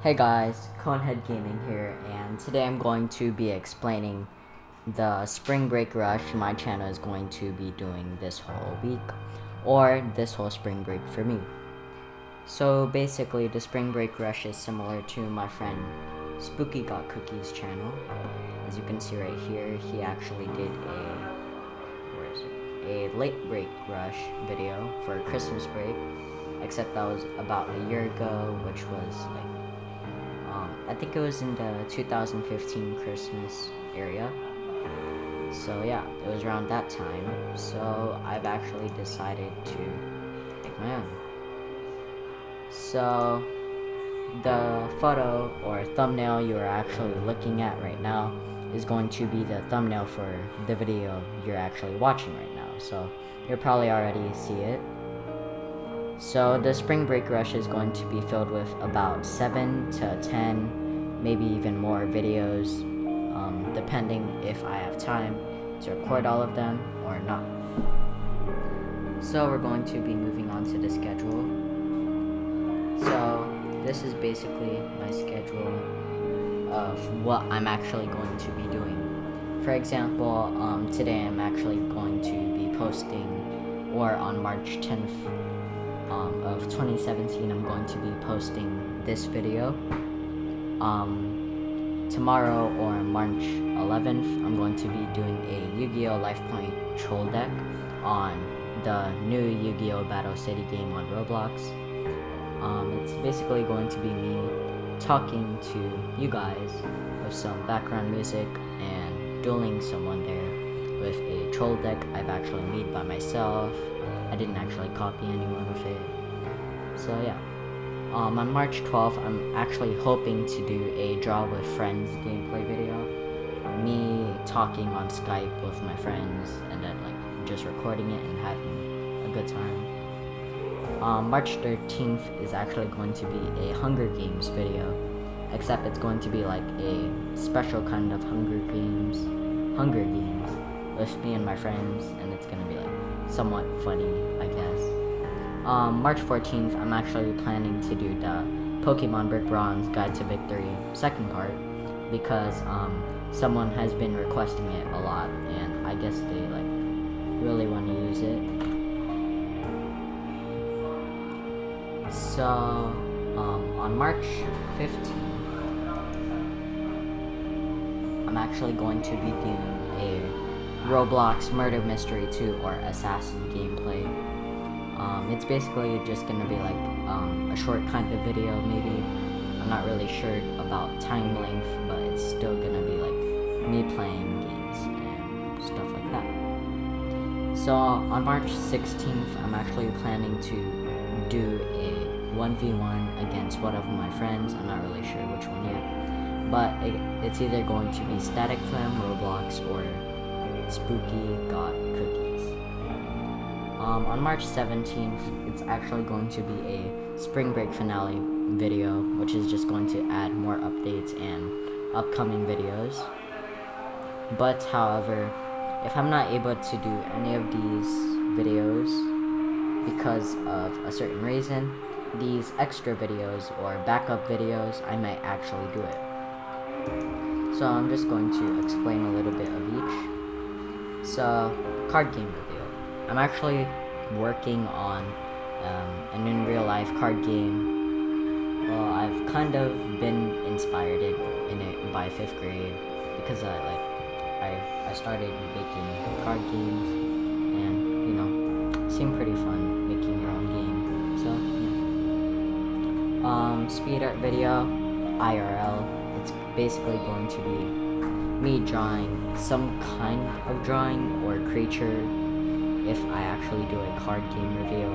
Hey guys, Conehead Gaming here, and today I'm going to be explaining the Spring Break Rush my channel is going to be doing this whole week, or this whole Spring Break for me. So basically, the Spring Break Rush is similar to my friend Spooky Got Cookies channel. As you can see right here, he actually did a late break rush video for Christmas break, except that was about a year ago, which was like I think it was in the 2015 Christmas area. So yeah, it was around that time. So I've actually decided to make my own. So the photo or thumbnail you are actually looking at right now is going to be the thumbnail for the video you're actually watching right now. So you'll probably already see it. So the Spring Break Rush is going to be filled with about 7 to 10, maybe even more videos, depending if I have time to record all of them or not. So we're going to be moving on to the schedule. So this is basically my schedule of what I'm actually going to be doing. For example, today I'm actually going to be posting, or on March 10th, of 2017, I'm going to be posting this video. Tomorrow, or March 11th, I'm going to be doing a Yu-Gi-Oh! Life Point troll deck on the new Yu-Gi-Oh! Battle City game on Roblox. It's basically going to be me talking to you guys with some background music and dueling someone there with a troll deck I've actually made by myself. I didn't actually copy anyone with it. So yeah. On March 12th, I'm actually hoping to do a Draw with Friends gameplay video. Me talking on Skype with my friends and then like just recording it and having a good time. March 13th is actually going to be a Hunger Games video. Except it's going to be like a special kind of Hunger Games with me and my friends, and it's going to be like somewhat funny, I guess. March 14th, I'm actually planning to do the Pokémon Brick Bronze Guide to Victory second part, because someone has been requesting it a lot, and I guess they like really want to use it. So on March 15th, I'm actually going to be doing a Roblox Murder Mystery 2 or Assassin gameplay. It's basically just gonna be like a short kind of video, maybe. I'm not really sure about time length, but it's still gonna be like me playing games and stuff like that. So on March 16th, I'm actually planning to do a 1v1 against one of my friends. I'm not really sure which one yet, but it's either going to be Static Flam, Roblox, or Spooky Got Cookies. On March 17th, it's actually going to be a Spring Break finale video, which is just going to add more updates and upcoming videos. But however, if I'm not able to do any of these videos because of a certain reason, these extra videos or backup videos, I might actually do it. So I'm just going to explain a little bit of each. So, card game review. I'm actually working on an in real life card game. Well, I've kind of been inspired in it by 5th grade, because I started making card games, and you know, it seemed pretty fun making your own game. So yeah. Speed art video, IRL. It's basically going to be me drawing some kind of drawing or creature if I actually do a card game reveal.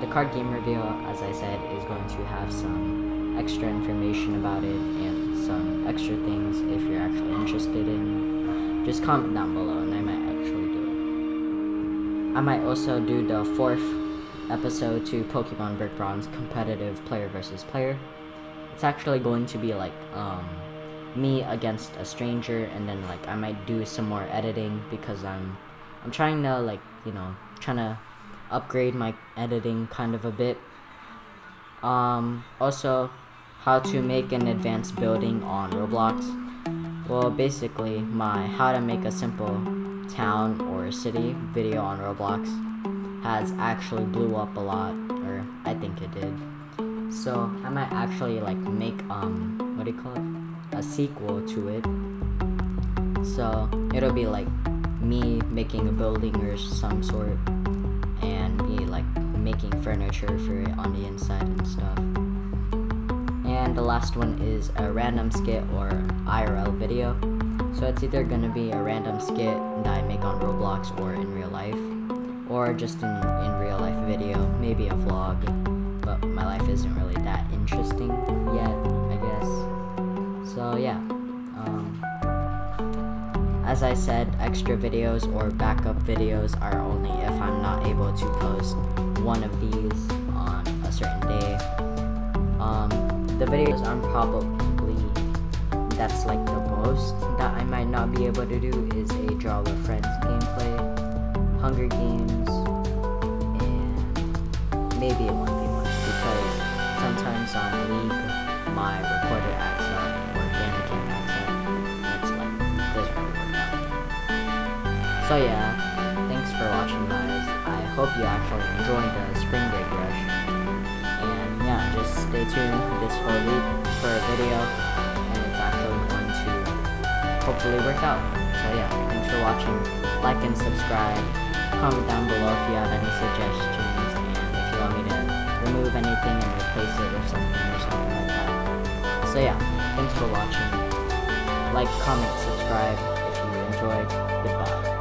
The card game reveal, as I said, is going to have some extra information about it and some extra things if you're actually interested in. Just comment down below and I might actually do it. I might also do the 4th episode to Pokemon Brick Bronze competitive player versus player. It's actually going to be like me against a stranger, and then like I might do some more editing, because I'm trying to like, you know, trying to upgrade my editing kind of a bit. Also how to make an advanced building on Roblox. Well, basically my how to make a simple town or city video on Roblox has actually blew up a lot, or I think it did. So I might actually like make what do you call it, a sequel to it. So it'll be like me making a building or some sort, and me like making furniture for it on the inside and stuff. And the last one is a random skit or IRL video. So it's either gonna be a random skit that I make on Roblox or in real life, or just in real life video, maybe a vlog, but my life isn't really that interesting yet, I guess. So yeah, as I said, extra videos or backup videos are only if I'm not able to post one of these on a certain day. The videos I'm probably, that's like the most that I might not be able to do, is a Draw with Friends gameplay, Hunger Games, and maybe a 1v1, because sometimes on League, my recorder acts up or camera can acts up, and it's like, doesn't really work out. So yeah, thanks for watching guys, I hope you actually enjoyed the spring break rush, and yeah, just stay tuned this whole week for a video, and it's actually going to hopefully work out. So yeah, thanks for watching. Like and subscribe, comment down below if you have any suggestions, and if you want me to remove anything and replace it with something or something like that. So yeah, thanks for watching, like, comment, subscribe if you enjoyed, goodbye.